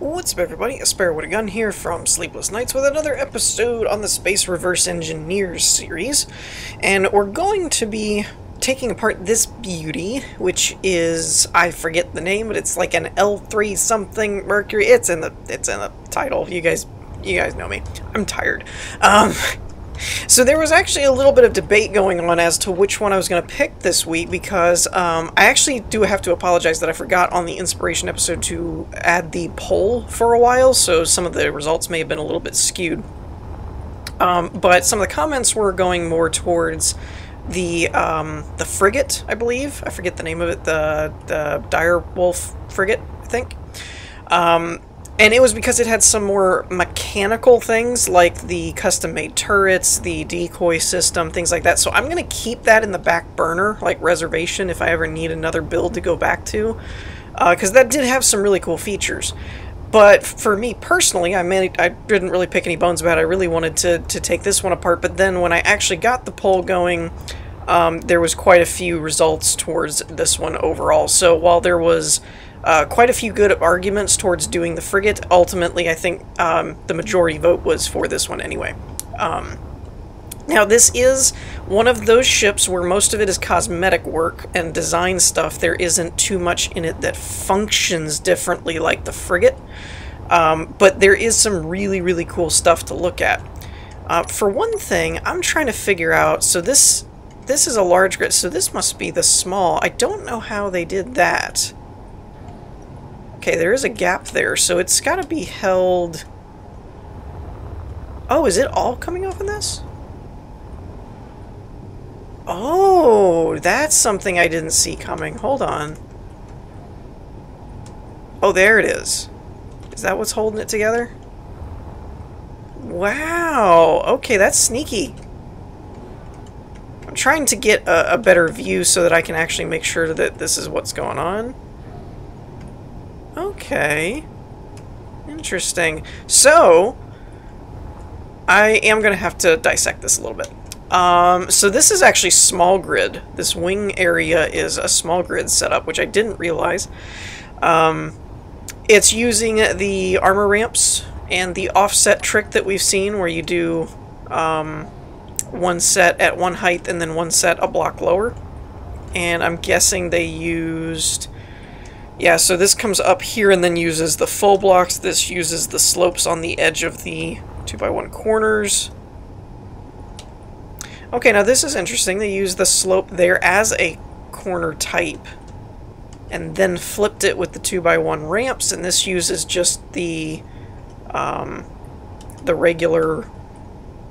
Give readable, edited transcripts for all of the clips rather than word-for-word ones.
What's up, everybody? Spare with a Gun here from Sleepless Nights with another episode on the Space Reverse Engineers series. And we're going to be taking apart this beauty, which is, I forget the name, but it's like an L3 something Mercury. It's in the title. You guys know me. I'm tired. So there was actually a little bit of debate going on as to which one I was going to pick this week, because I actually do have to apologize that I forgot on the inspiration episode to add the poll for a while, so some of the results may have been a little bit skewed. But some of the comments were going more towards the frigate, I believe. I forget the name of it. The Dire Wolf frigate, I think. And it was because it had some more mechanical things, like the custom-made turrets, the decoy system, things like that. So I'm going to keep that in the back burner, like reservation, if I ever need another build to go back to. Because that did have some really cool features. But for me personally, I didn't really pick any bones about it. I really wanted to take this one apart. But then when I actually got the poll going, there was quite a few results towards this one overall. So while there was quite a few good arguments towards doing the frigate, ultimately I think the majority vote was for this one anyway. Now this is one of those ships where most of it is cosmetic work and design stuff. There isn't too much in it that functions differently like the frigate, but there is some really cool stuff to look at. For one thing, I'm trying to figure out, so this is a large grid, so this must be the small. I don't know how they did that. Okay, there is a gap there, so it's got to be held. Oh, is it all coming off in this? Oh, that's something I didn't see coming. Hold on. Oh, there it is. Is that what's holding it together? Wow. Okay, that's sneaky. I'm trying to get a better view so that I can actually make sure that this is what's going on. Okay, interesting. So, I am going to have to dissect this a little bit. So this is actually small grid. This wing area is a small grid setup, which I didn't realize. It's using the armor ramps and the offset trick that we've seen, where you do one set at one height and then one set a block lower. And I'm guessing they used... Yeah, so this comes up here and then uses the full blocks. This uses the slopes on the edge of the 2x1 corners. Okay, now this is interesting. They use the slope there as a corner type and then flipped it with the 2x1 ramps, and this uses just the regular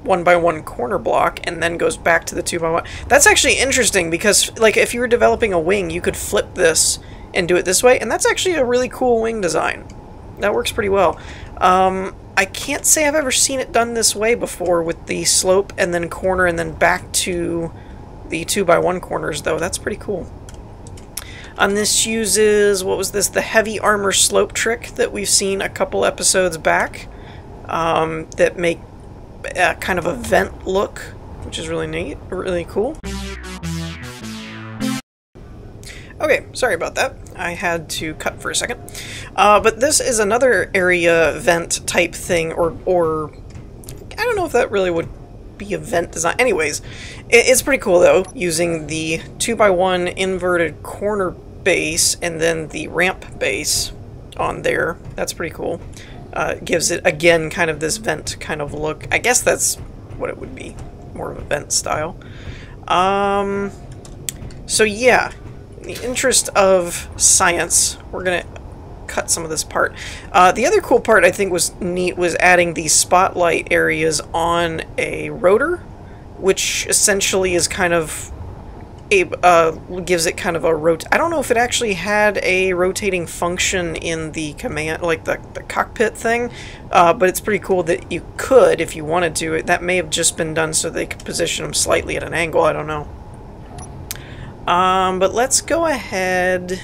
1x1 corner block and then goes back to the 2x1. That's actually interesting, because like if you were developing a wing, you could flip this and do it this way, and that's actually a really cool wing design. That works pretty well. I can't say I've ever seen it done this way before, with the slope and then corner and then back to the 2x1 corners, though. That's pretty cool. And this uses, what was this, the heavy armor slope trick that we've seen a couple episodes back, that make kind of a vent look, which is really neat, really cool. Okay, sorry about that. I had to cut for a second. But this is another area vent type thing, or I don't know if that really would be a vent design. Anyways, it's pretty cool, though, using the 2x1 inverted corner base and then the ramp base on there. That's pretty cool. Gives it, again, kind of this vent kind of look. I guess that's what it would be, more of a vent style. So, yeah. In the interest of science, we're going to cut some of this part. The other cool part I think was neat was adding the spotlight areas on a rotor, which essentially is kind of a, gives it kind of a I don't know if it actually had a rotating function in the command, like the cockpit thing, but it's pretty cool that you could, if you wanted to. That may have just been done so they could position them slightly at an angle, I don't know. But let's go ahead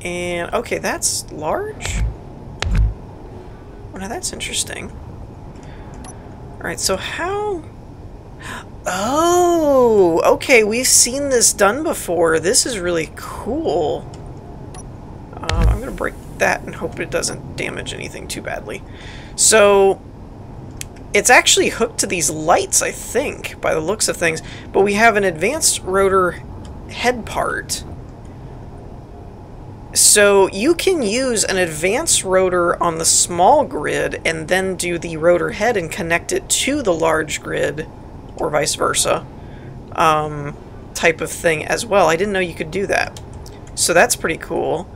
and... Okay, that's large? Oh, now that's interesting. Alright, so how... Oh! Okay, we've seen this done before. This is really cool. I'm gonna break that and hope it doesn't damage anything too badly. So it's actually hooked to these lights, I think, by the looks of things, but we have an advanced rotor head part. So you can use an advanced rotor on the small grid and then do the rotor head and connect it to the large grid, or vice versa, type of thing as well. I didn't know you could do that. So that's pretty cool.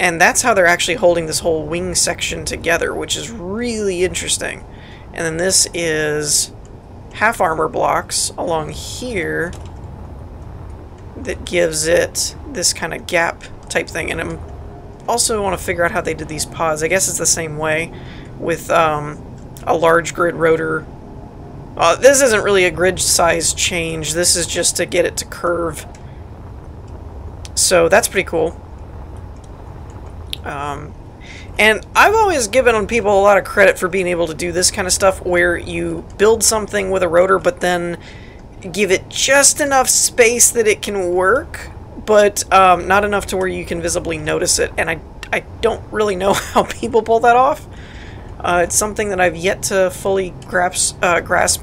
And that's how they're actually holding this whole wing section together, which is really interesting. And then this is half armor blocks along here that gives it this kind of gap type thing. And I also want to figure out how they did these pods. I guess it's the same way with a large grid rotor. This isn't really a grid size change. This is just to get it to curve. So that's pretty cool. And I've always given people a lot of credit for being able to do this kind of stuff where you build something with a rotor but then give it just enough space that it can work, but not enough to where you can visibly notice it. And I don't really know how people pull that off. It's something that I've yet to fully grasp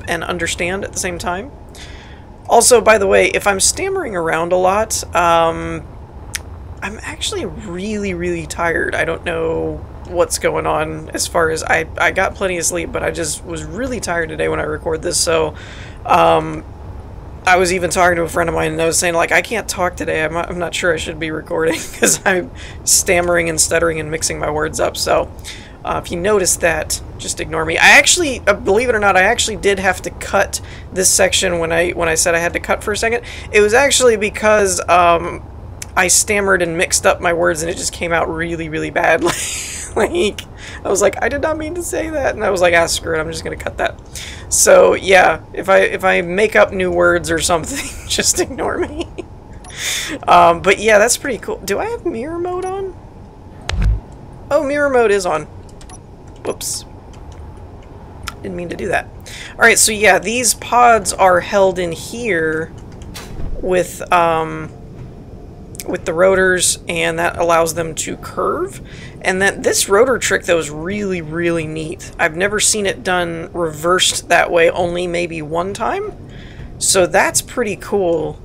and understand at the same time. Also, by the way, if I'm stammering around a lot, I'm actually really, really tired. I don't know what's going on as far as I got plenty of sleep, but I just was really tired today when I record this. So I was even talking to a friend of mine and I was saying, like, I can't talk today. I'm not sure I should be recording because I'm stammering and stuttering and mixing my words up. So if you notice that, just ignore me. I actually, believe it or not, I actually did have to cut this section when I said I had to cut for a second. It was actually because I stammered and mixed up my words and it just came out really, really bad. Like, I was like, I did not mean to say that. And I was like, ah, screw it, I'm just going to cut that. So, yeah, if I make up new words or something, just ignore me. But, yeah, that's pretty cool. Do I have mirror mode on? Oh, mirror mode is on. Whoops. Didn't mean to do that. All right, so, yeah, these pods are held in here with the rotors, and that allows them to curve. And that this rotor trick, though, is really, really neat. I've never seen it done reversed that way, only maybe one time. So that's pretty cool.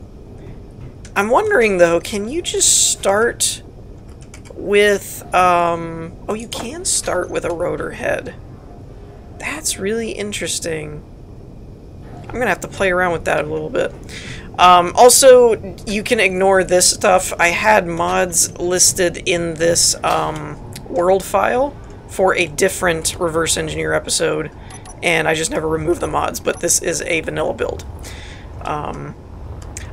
I'm wondering, though, can you just start with... oh, you can start with a rotor head. That's really interesting. I'm gonna have to play around with that a little bit. Also, you can ignore this stuff. I had mods listed in this world file for a different Reverse Engineer episode, and I just never removed the mods, but this is a vanilla build. I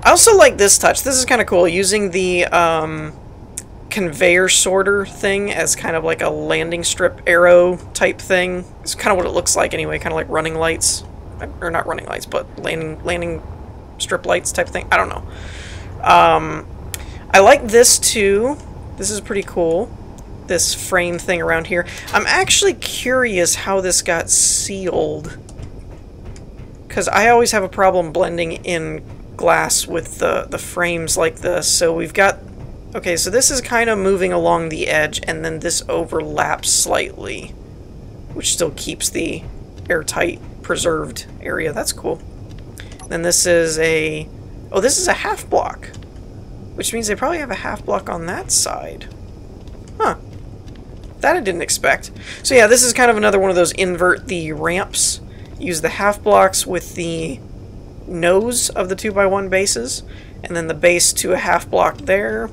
also like this touch. This is kind of cool, using the conveyor sorter thing as kind of like a landing strip arrow type thing. It's kind of what it looks like anyway, kind of like running lights. Or not running lights, but landing strip lights type thing. I don't know. I like this too. This is pretty cool. This frame thing around here. I'm actually curious how this got sealed, because I always have a problem blending in glass with the frames like this. So we've got... Okay, so this is kind of moving along the edge, and then this overlaps slightly, which still keeps the airtight preserved area. That's cool. Then this is a... Oh, this is a half block, which means they probably have a half block on that side. Huh. That I didn't expect. So yeah, this is kind of another one of those invert the ramps. Use the half blocks with the nose of the 2x1 bases, and then the base to a half block there,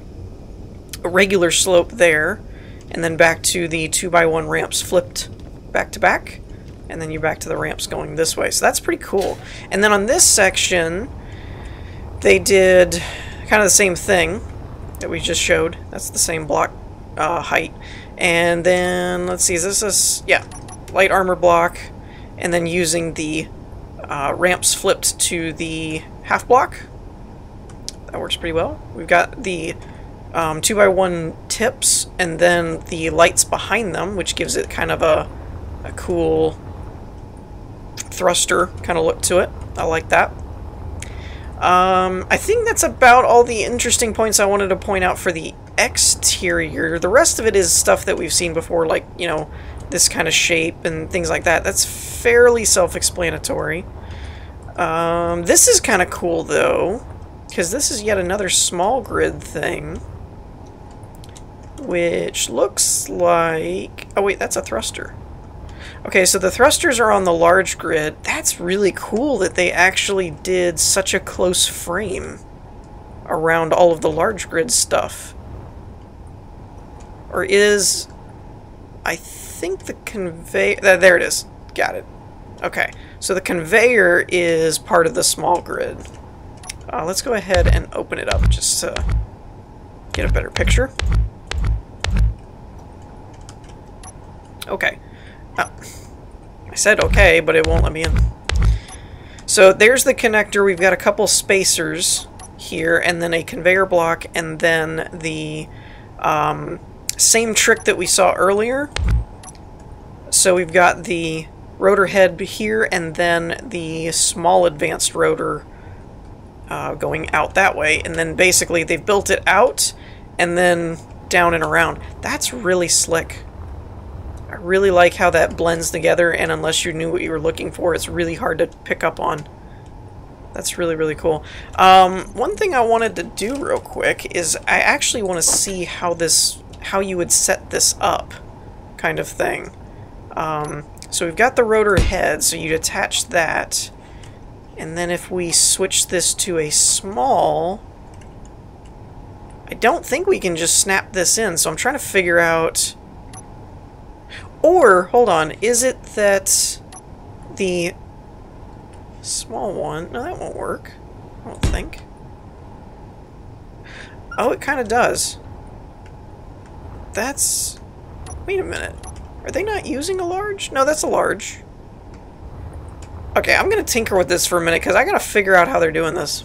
a regular slope there, and then back to the 2x1 ramps flipped back to back. And then you're back to the ramps going this way. So that's pretty cool. And then on this section, they did kind of the same thing that we just showed. That's the same block height. And then, let's see, is this a... Yeah, light armor block. And then using the ramps flipped to the half block. That works pretty well. We've got the 2x1 tips and then the lights behind them, which gives it kind of a cool... thruster kind of look to it. I like that. I think that's about all the interesting points I wanted to point out for the exterior. The rest of it is stuff that we've seen before, like, you know, this kind of shape and things like that. That's fairly self-explanatory. This is kind of cool, though, because this is yet another small grid thing, which looks like... oh, wait, that's a thruster. Okay, so the thrusters are on the large grid. That's really cool that they actually did such a close frame around all of the large grid stuff. Or is... I think the conveyor... there it is. Got it. Okay, so the conveyor is part of the small grid. Let's go ahead and open it up just to get a better picture. Okay. I said okay, but it won't let me in. So there's the connector. We've got a couple spacers here, and then a conveyor block, and then the same trick that we saw earlier. So we've got the rotor head here, and then the small advanced rotor going out that way. And then basically they've built it out, and then down and around. That's really slick. I really like how that blends together, and unless you knew what you were looking for, it's really hard to pick up on. That's really, really cool. One thing I wanted to do real quick is I actually want to see how this, how you would set this up kind of thing. So we've got the rotor head, so you'd attach that, and then if we switch this to a small, I don't think we can just snap this in, so I'm trying to figure out... or, hold on, is it that the small one... no, that won't work, I don't think. Oh, it kind of does. That's... wait a minute. Are they not using a large? No, that's a large. Okay, I'm going to tinker with this for a minute, because I got to figure out how they're doing this.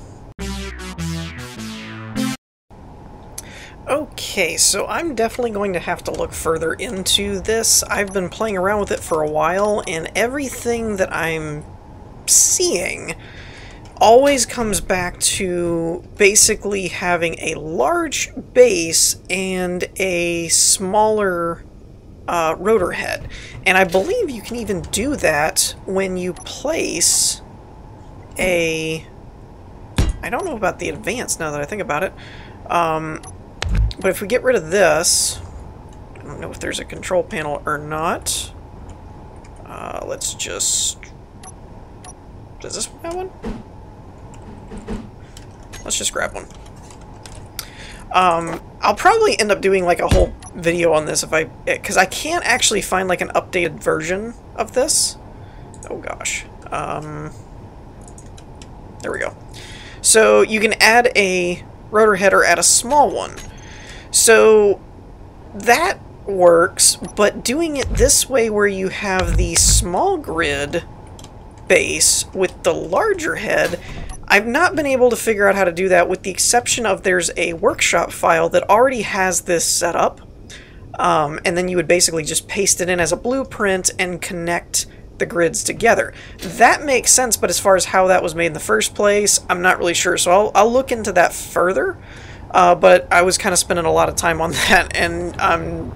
Okay, so I'm definitely going to have to look further into this. I've been playing around with it for a while, and everything that I'm seeing always comes back to basically having a large base and a smaller rotor head. And I believe you can even do that when you place a... I don't know about the advanced now that I think about it. But if we get rid of this, I don't know if there's a control panel or not. Let's just... does this have one? Let's just grab one. I'll probably end up doing like a whole video on this if I... because I can't actually find like an updated version of this. Oh gosh. There we go. So you can add a rotor header, add a small one. So that works, but doing it this way where you have the small grid base with the larger head, I've not been able to figure out how to do that, with the exception of there's a workshop file that already has this set up, and then you would basically just paste it in as a blueprint and connect the grids together. That makes sense, but as far as how that was made in the first place, I'm not really sure, so I'll look into that further. But I was kind of spending a lot of time on that, and I'm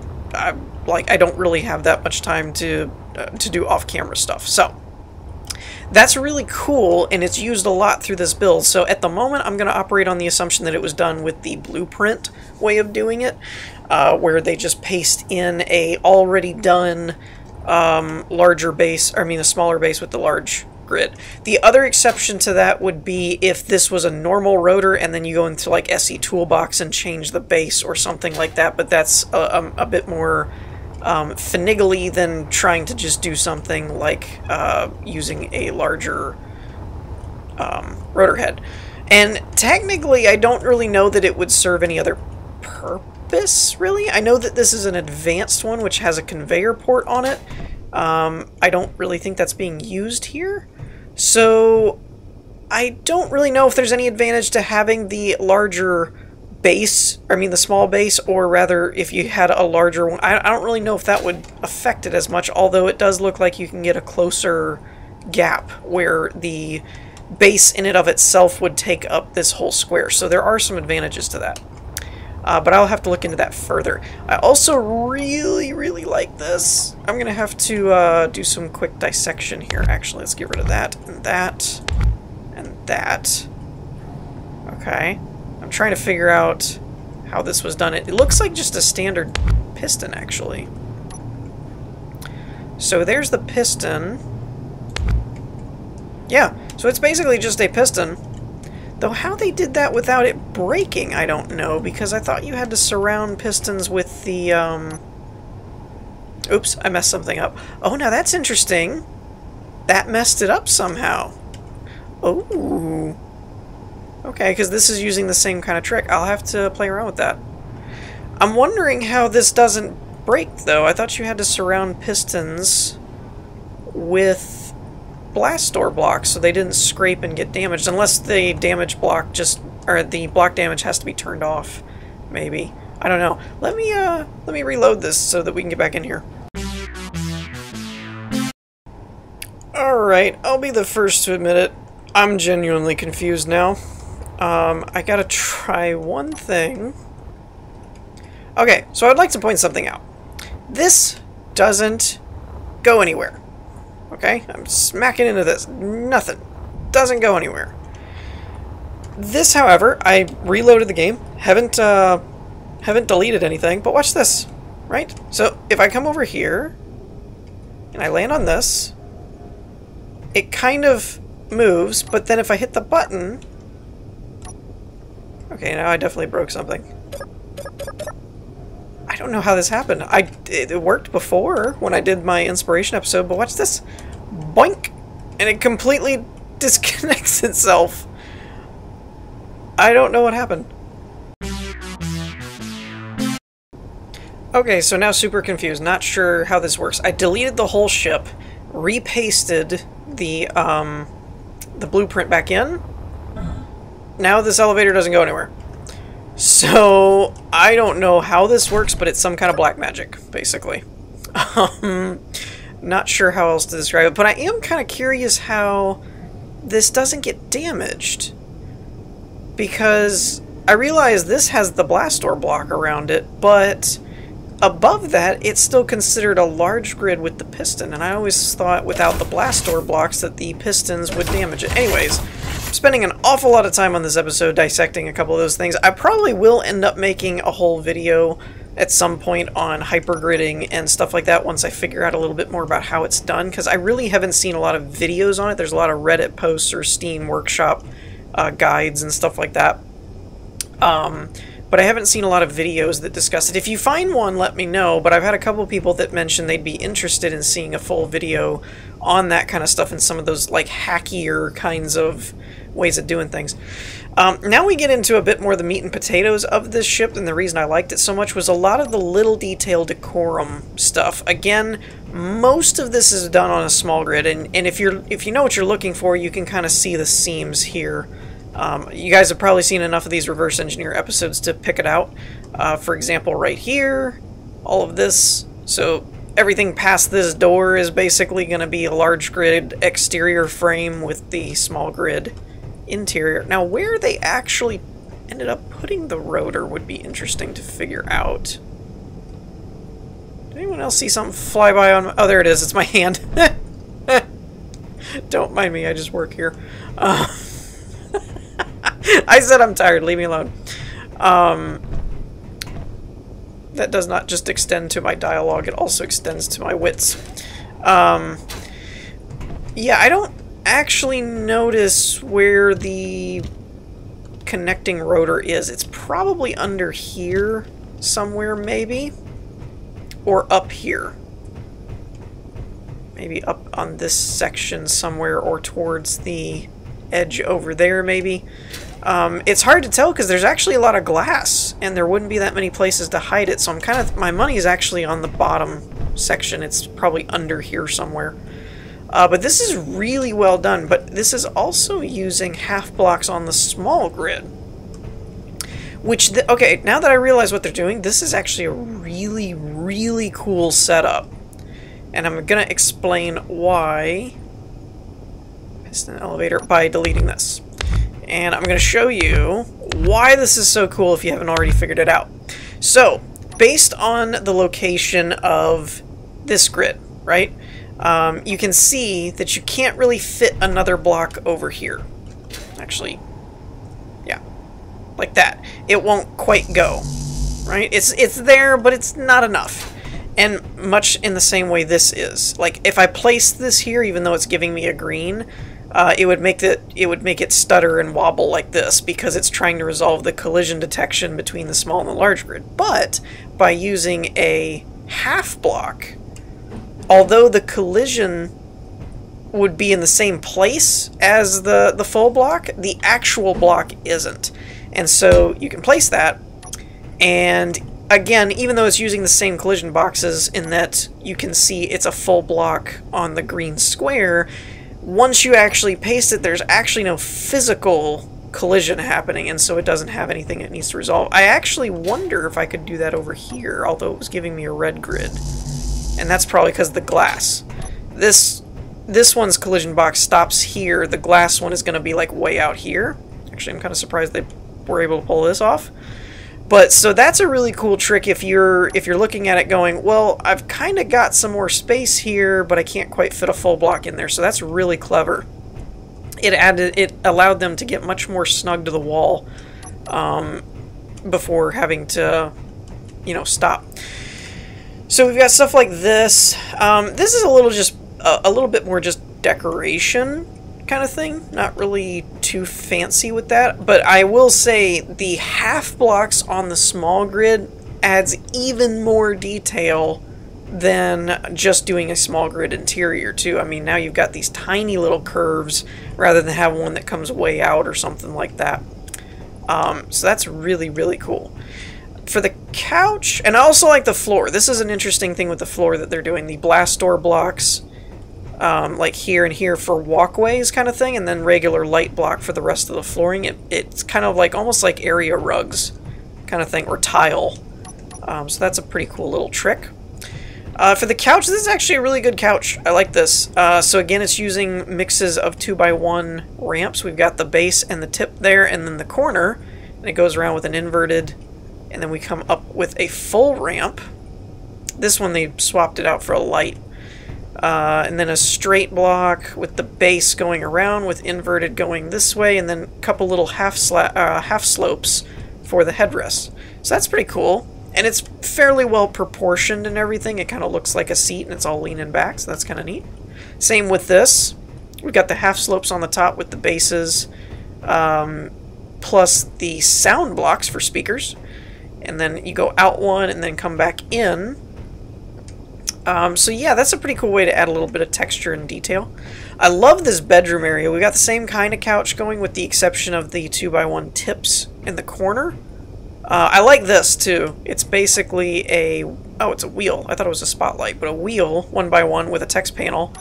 like, I don't really have that much time to do off-camera stuff. So that's really cool, and it's used a lot through this build. So at the moment, I'm going to operate on the assumption that it was done with the blueprint way of doing it, where they just paste in a already done larger base, or I mean a smaller base with the large grid. The other exception to that would be if this was a normal rotor and then you go into like SE Toolbox and change the base or something like that, but that's a bit more finiggly than trying to just do something like using a larger rotor head. And technically I don't really know that it would serve any other purpose, really. I know that this is an advanced one which has a conveyor port on it. I don't really think that's being used here. So I don't really know if there's any advantage to having the larger base, I mean the small base, or rather if you had a larger one. I don't really know if that would affect it as much, although it does look like you can get a closer gap where the base in and of itself would take up this whole square. So there are some advantages to that. but I'll have to look into that further. I also really like this. I'm gonna have to do some quick dissection here. Actually, let's get rid of that and that and that. Okay, I'm trying to figure out how this was done. It looks like just a standard piston, actually. So there's the piston. Yeah, so it's basically just a piston. Though how they did that without it breaking, I don't know, because I thought you had to surround pistons with the, Oops, I messed something up. Oh, now that's interesting. That messed it up somehow. Oh. Okay, because this is using the same kind of trick. I'll have to play around with that. I'm wondering how this doesn't break, though. I thought you had to surround pistons with Blastor blocks so they didn't scrape and get damaged, unless the damage block just, or the block damage has to be turned off, maybe. I don't know. Let me reload this so that we can get back in here. Alright, I'll be the first to admit it. I'm genuinely confused now. I gotta try one thing. Okay, so I'd like to point something out. This doesn't go anywhere. Okay, I'm smacking into this. Nothing. Doesn't go anywhere. This, however, I reloaded the game. Haven't deleted anything, but watch this, right? So if I come over here and I land on this, it kind of moves, but then if I hit the button... Okay, now I definitely broke something. I don't know how this happened. It worked before when I did my inspiration episode, but watch this. Boink! And it completely disconnects itself. I don't know what happened. Okay, so now super confused. Not sure how this works. I deleted the whole ship, repasted the blueprint back in. Now this elevator doesn't go anywhere. So, I don't know how this works, but it's some kind of black magic, basically. Not sure how else to describe it, but I am kind of curious how this doesn't get damaged. Because I realize this has the Blastor block around it, but above that, it's still considered a large grid with the piston, and I always thought without the Blastor blocks that the pistons would damage it. Anyways... Spending an awful lot of time on this episode dissecting a couple of those things. I probably will end up making a whole video at some point on hypergridding and stuff like that once I figure out a little bit more about how it's done, because I really haven't seen a lot of videos on it. There's a lot of Reddit posts or Steam Workshop guides and stuff like that, but I haven't seen a lot of videos that discuss it. If you find one, let me know, but I've had a couple people that mentioned they'd be interested in seeing a full video on that kind of stuff and some of those like hackier kinds of ways of doing things. Now we get into a bit more of the meat and potatoes of this ship, and the reason I liked it so much was a lot of the little detail decorum stuff. Again, most of this is done on a small grid, and if you know what you're looking for, you can kind of see the seams here. You guys have probably seen enough of these reverse engineer episodes to pick it out. For example, right here, all of this. So everything past this door is basically going to be a large grid exterior frame with the small grid interior. Now, where they actually ended up putting the rotor would be interesting to figure out. Did anyone else see something fly by on my... Oh, there it is. It's my hand. Don't mind me. I just work here. I said I'm tired. Leave me alone. That does not just extend to my dialogue. It also extends to my wits. Yeah, I don't actually notice where the connecting rotor is. It's probably under here somewhere, maybe. Or up here. Maybe up on this section somewhere, or towards the edge over there, maybe. It's hard to tell because there's actually a lot of glass and there wouldn't be that many places to hide it, so I'm kind of... my money is actually on the bottom section. It's probably under here somewhere. But this is really well done, but this is also using half blocks on the small grid, which... okay, now that I realize what they're doing, this is actually a really cool setup, and I'm gonna explain why. Piston elevator by deleting this. and I'm going to show you why this is so cool if you haven't already figured it out. So, based on the location of this grid, right, you can see that you can't really fit another block over here. Actually, yeah, like that. It won't quite go, right? It's there, but it's not enough. And much in the same way this is. Like, if I place this here, even though it's giving me a green, it would make it stutter and wobble like this because it's trying to resolve the collision detection between the small and the large grid. But by using a half block, although the collision would be in the same place as the full block, the actual block isn't. And so you can place that, and again, even though it's using the same collision boxes in that you can see it's a full block on the green square, once you actually paste it, there's actually no physical collision happening, and so it doesn't have anything it needs to resolve. I actually wonder if I could do that over here, although it was giving me a red grid. And that's probably because of the glass. This one's collision box stops here. The glass one is going to be like way out here. Actually, I'm kind of surprised they were able to pull this off. But so that's a really cool trick if you're looking at it going, well, I've kind of got some more space here, but I can't quite fit a full block in there. So that's really clever. It allowed them to get much more snug to the wall before having to, you know, stop. So we've got stuff like this. This is a little bit more just decoration kind of thing, not really too fancy with that, but I will say the half blocks on the small grid adds even more detail than just doing a small grid interior too. I mean, now you've got these tiny little curves rather than have one that comes way out or something like that. So that's really, really cool. For the couch, and I also like the floor. This is an interesting thing with the floor that they're doing, the blast door blocks, like here and here for walkways kind of thing, and then regular light block for the rest of the flooring. It's kind of like almost like area rugs kind of thing, or tile. So that's a pretty cool little trick. For the couch, this is actually a really good couch. I like this. So again, it's using mixes of 2x1 ramps. We've got the base and the tip there, and then the corner, and it goes around with an inverted, and then we come up with a full ramp. This one they swapped it out for a light. And then a straight block with the base going around, with inverted going this way, and then a couple little half slopes for the headrest. So that's pretty cool, and it's fairly well proportioned and everything. It kind of looks like a seat, and it's all leaning back, so that's kind of neat. Same with this. We've got the half slopes on the top with the bases, plus the sound blocks for speakers, and then you go out one and then come back in. So yeah, that's a pretty cool way to add a little bit of texture and detail. I love this bedroom area. We got the same kind of couch going with the exception of the 2x1 tips in the corner. I like this too. It's basically it's a wheel. I thought it was a spotlight, but a wheel 1x1 with a text panel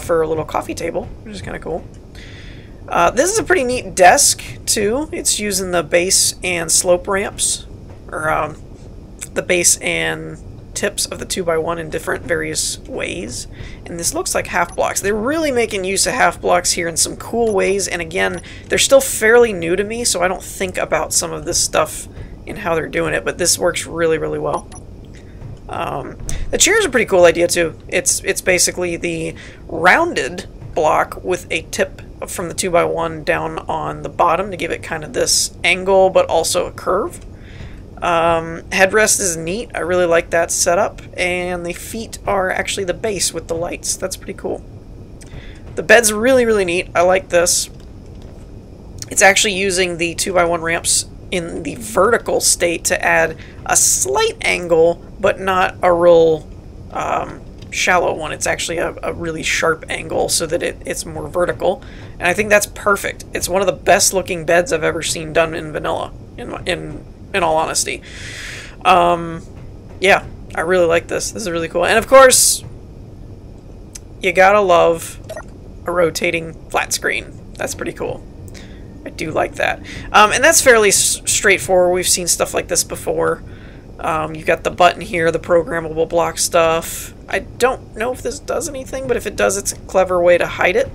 for a little coffee table, which is kind of cool. This is a pretty neat desk too. It's using the base and slope ramps, or the base and tips of the 2x1 in different various ways, and this looks like half blocks. They're really making use of half blocks here in some cool ways, and again, they're still fairly new to me, so I don't think about some of this stuff and how they're doing it, but this works really, really well. The chair is a pretty cool idea too. It's basically the rounded block with a tip from the 2x1 down on the bottom to give it kind of this angle, but also a curve. Headrest is neat. I really like that setup, and the feet are actually the base with the lights. That's pretty cool. The bed's really, really neat. I like this. It's actually using the 2x1 ramps in the vertical state to add a slight angle, but not a real shallow one. It's actually a really sharp angle so that it's more vertical, and I think that's perfect. It's one of the best looking beds I've ever seen done in vanilla, in all honesty. Yeah, I really like this. This is really cool. And of course, you gotta love a rotating flat screen. That's pretty cool. I do like that. And that's fairly straightforward. We've seen stuff like this before. You've got the button here, the programmable block stuff. I don't know if this does anything, but if it does, it's a clever way to hide it.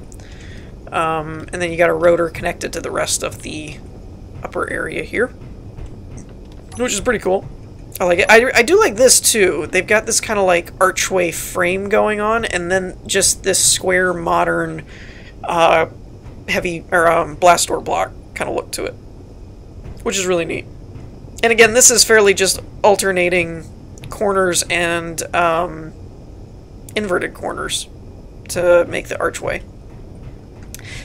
And then you got a rotor connected to the rest of the upper area here, which is pretty cool. I like it. I do like this too. They've got this kind of like archway frame going on, and then just this square modern heavy or blast door block kind of look to it, which is really neat. And again, this is fairly just alternating corners and inverted corners to make the archway.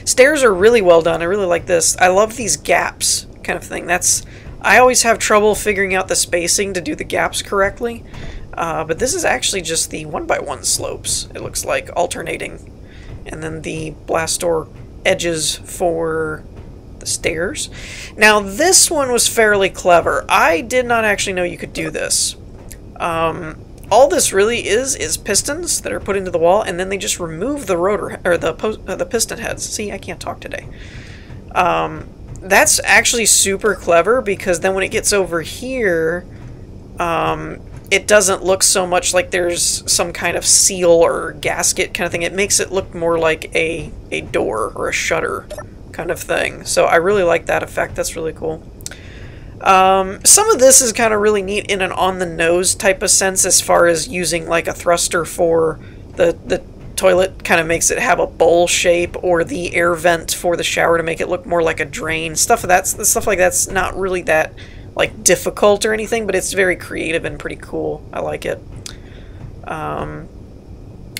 Stairs are really well done. I really like this. I love these gaps kind of thing. That's, I always have trouble figuring out the spacing to do the gaps correctly, but this is actually just the 1x1 slopes, it looks like, alternating. And then the blast door edges for the stairs. Now this one was fairly clever. I did not actually know you could do this. All this really is pistons that are put into the wall, and then they just remove the rotor or the piston heads. See, I can't talk today. That's actually super clever, because then when it gets over here, it doesn't look so much like there's some kind of seal or gasket kind of thing. It makes it look more like a door or a shutter kind of thing. So I really like that effect. That's really cool. Some of this is kind of really neat in an on-the-nose type of sense, as far as using like a thruster for the toilet kind of makes it have a bowl shape, or the air vent for the shower to make it look more like a drain. Stuff like that's not really that like difficult or anything, but it's very creative and pretty cool. I like it.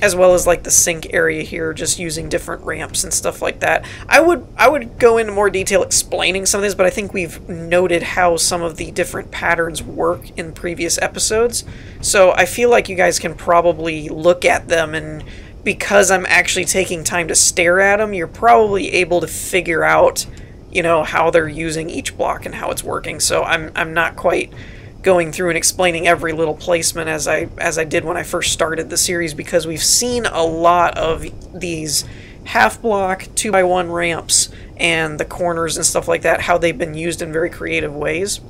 As well as like the sink area here, just using different ramps and stuff like that. I would go into more detail explaining some of this, but I think we've noted how some of the different patterns work in previous episodes. So I feel like you guys can probably look at them, and because I'm actually taking time to stare at them, you're probably able to figure out, you know, how they're using each block and how it's working. So I'm not quite going through and explaining every little placement as I did when I first started the series, because we've seen a lot of these half block 2x1 ramps and the corners and stuff like that, how they've been used in very creative ways,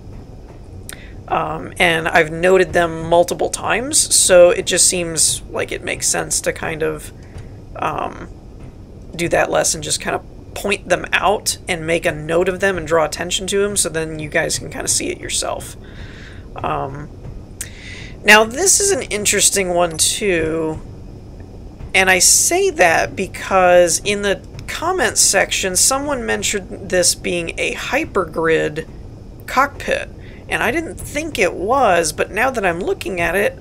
and I've noted them multiple times, so it just seems like it makes sense to kind of do that lesson, just kind of point them out and make a note of them and draw attention to them, so then you guys can kind of see it yourself. Now this is an interesting one too, and I say that because in the comments section someone mentioned this being a hypergrid cockpit, and I didn't think it was, but now that I'm looking at it,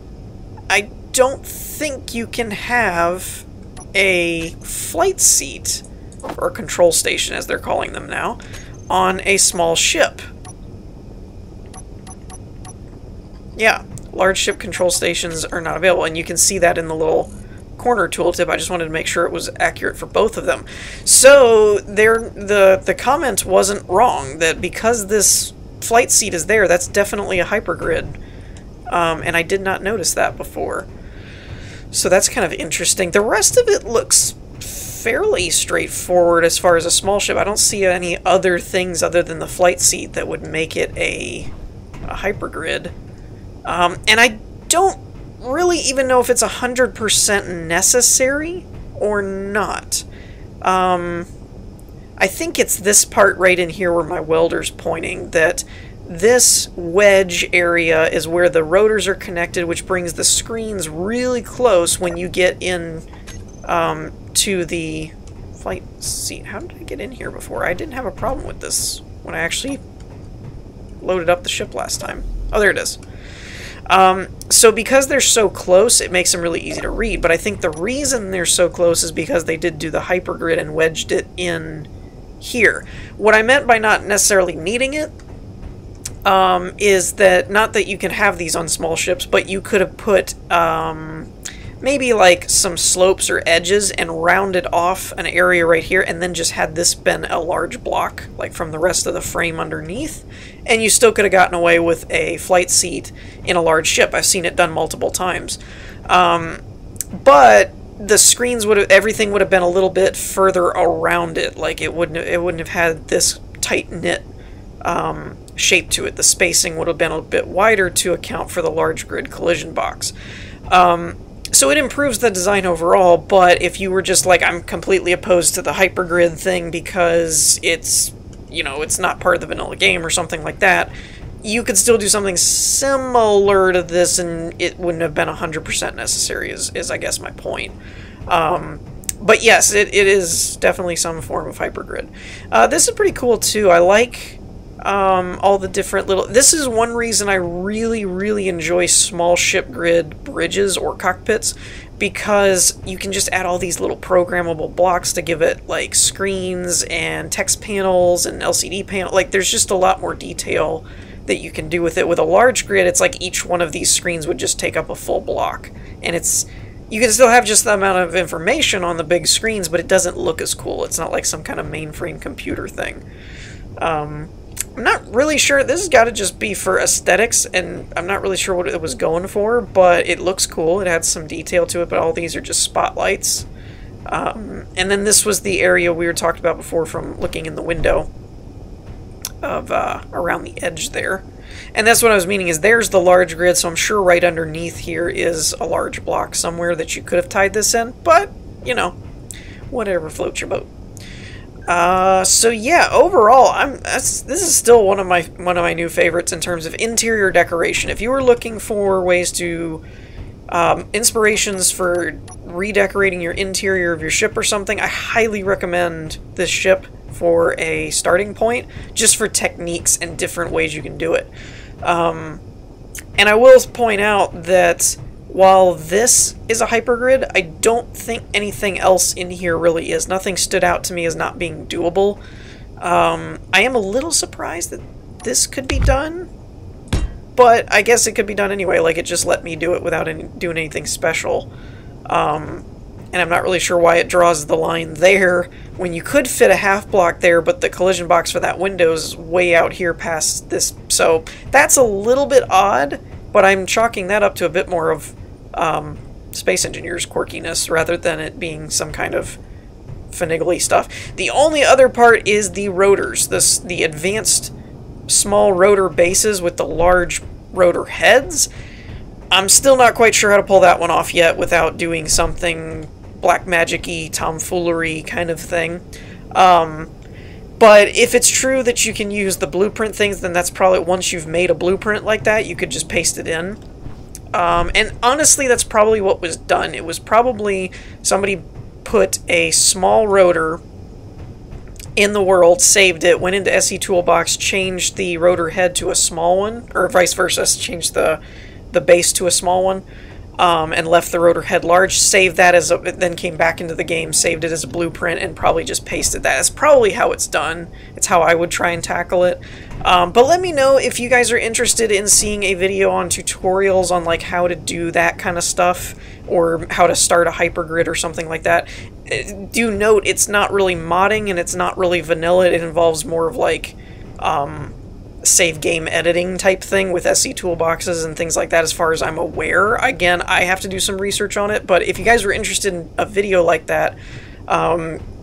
I don't think you can have a flight seat, or a control station as they're calling them now, on a small ship. Yeah, large ship control stations are not available, and you can see that in the little corner tooltip. I just wanted to make sure it was accurate for both of them. So there, the comment wasn't wrong, that because this flight seat is there, that's definitely a hypergrid, and I did not notice that before. So that's kind of interesting. The rest of it looks fairly straightforward as far as a small ship. I don't see any other things other than the flight seat that would make it a hypergrid. And I don't really even know if it's 100% necessary or not. I think it's this part right in here where my welder's pointing, that this wedge area is where the rotors are connected, which brings the screens really close when you get in to the flight seat. How did I get in here before? I didn't have a problem with this when I actually loaded up the ship last time. Oh, there it is. So because they're so close, it makes them really easy to read, but I think the reason they're so close is because they did do the hypergrid and wedged it in here. What I meant by not necessarily needing it is that, not that you can have these on small ships, but you could have put maybe like some slopes or edges and rounded off an area right here, and then just had this been a large block, like from the rest of the frame underneath, and you still could have gotten away with a flight seat in a large ship. I've seen it done multiple times. But the screens would have, everything would have been a little bit further around it, like it wouldn't have had this tight-knit shape to it. The spacing would have been a bit wider to account for the large grid collision box. So it improves the design overall, but if you were just like, I'm completely opposed to the hypergrid thing because it's, you know, it's not part of the vanilla game or something like that, you could still do something similar to this and it wouldn't have been 100% necessary is I guess my point. But yes, it is definitely some form of hypergrid. This is pretty cool too. I like all the different little... This is one reason I really, really enjoy small ship grid bridges or cockpits, because you can just add all these little programmable blocks to give it like screens and text panels and LCD panel. Like there's just a lot more detail that you can do with it. With a large grid, it's like each one of these screens would just take up a full block, and it's... You can still have just the amount of information on the big screens, but it doesn't look as cool. It's not like some kind of mainframe computer thing. I'm not really sure. This has got to just be for aesthetics, and I'm not really sure what it was going for, but it looks cool. It had some detail to it, but all these are just spotlights. And then this was the area we were talked about before from looking in the window of around the edge there. And that's what I was meaning, is there's the large grid, so I'm sure right underneath here is a large block somewhere that you could have tied this in, but, you know, whatever floats your boat. So yeah, overall, this is still one of my new favorites in terms of interior decoration. If you were looking for ways to, inspirations for redecorating your interior of your ship or something, I highly recommend this ship for a starting point, just for techniques and different ways you can do it. And I will point out that while this is a hypergrid, I don't think anything else in here really is. Nothing stood out to me as not being doable. I am a little surprised that this could be done, but I guess it could be done anyway. Like, it just let me do it without doing anything special. And I'm not really sure why it draws the line there when you could fit a half block there, but the collision box for that window is way out here past this. So that's a little bit odd, but I'm chalking that up to a bit more of Space Engineers' quirkiness rather than it being some kind of finiggly stuff. The only other part is the rotors, the advanced small rotor bases with the large rotor heads. I'm still not quite sure how to pull that one off yet without doing something black magic-y, tomfoolery kind of thing. But if it's true that you can use the blueprint things, then that's probably, once you've made a blueprint like that, you could just paste it in. And honestly, that's probably what was done. It was probably somebody put a small rotor in the world, saved it, went into SE Toolbox, changed the rotor head to a small one, or vice versa, changed the base to a small one, and left the rotor head large, saved that as a, then came back into the game, saved it as a blueprint, and probably just pasted that. That's probably how it's done. It's how I would try and tackle it. But let me know if you guys are interested in seeing a video on tutorials on like how to do that kind of stuff, or how to start a hypergrid or something like that. Do note, it's not really modding and it's not really vanilla. It involves more of like, save game editing type thing with SE toolboxes and things like that, as far as I'm aware. Again, I have to do some research on it, but if you guys were interested in a video like that,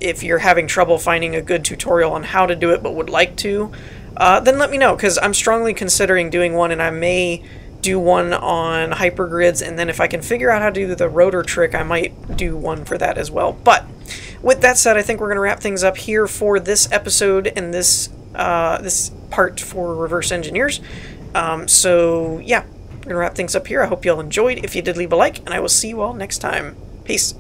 if you're having trouble finding a good tutorial on how to do it but would like to, then let me know, because I'm strongly considering doing one, and I may do one on hypergrids, and then if I can figure out how to do the rotor trick, I might do one for that as well. But with that said, I think we're going to wrap things up here for this episode and this part for Reverse Engineers. So yeah, we're gonna wrap things up here. I hope you all enjoyed. If you did, leave a like, and I will see you all next time. Peace.